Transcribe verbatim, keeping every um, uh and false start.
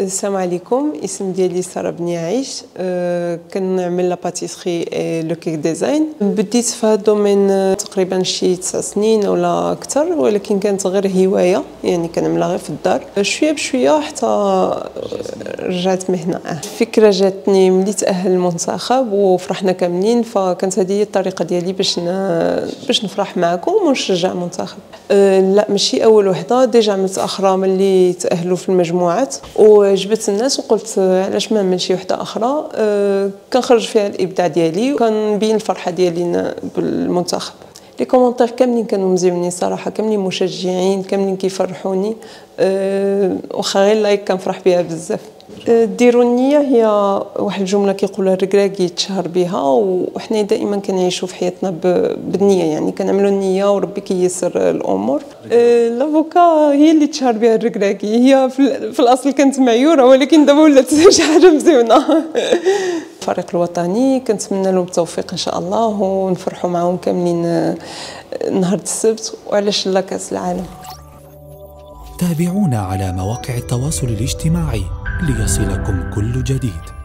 السلام عليكم. اسم ديالي ساره بني عيش. أه كنعمل لاباتيسري لو كيك ديزاين. بديت في هذا الدومين تقريبا شي تسع سنين ولا اكثر، ولكن كانت غير هوايه، يعني كنعملها غير في الدار شويه بشويه حتى رجعت مهنه. الفكره جاتني ملي تاهل المنتخب وفرحنا كاملين، فكانت هذه هي الطريقه ديالي باش باش نفرح معكم ونشجع المنتخب. أه لا ماشي اول وحده، ديجا عملت اخرى ملي تاهلوا في المجموعات و جبت الناس وقلت علاش ما نعمل شي وحده اخرى أه كنخرج فيها الابداع ديالي وكنبين الفرحه ديالي بالمنتخب. لي كومونتير كاملين كانوا مزيونين صراحه، كاملين مشجعين، كاملين كيفرحوني أه واخا غير لايك كنفرح بها بزاف. ديروا النيه هي واحد الجمله كيقولها الركراكي تشهر بها، وحنا دائما كنعيشوا في حياتنا بالنيه، يعني كنعملوا النيه وربي كييسر الامور. لافوكا هي اللي تشهر بها الركراكي، هي في الاصل كانت معيوره ولكن دابا ولات شي حاجه مزيونه. الفريق الوطني كنتمنى لهم التوفيق ان شاء الله ونفرحوا معهم كاملين نهار السبت، وعلاش لا كاس العالم. تابعونا على مواقع التواصل الاجتماعي ليصلكم كل جديد.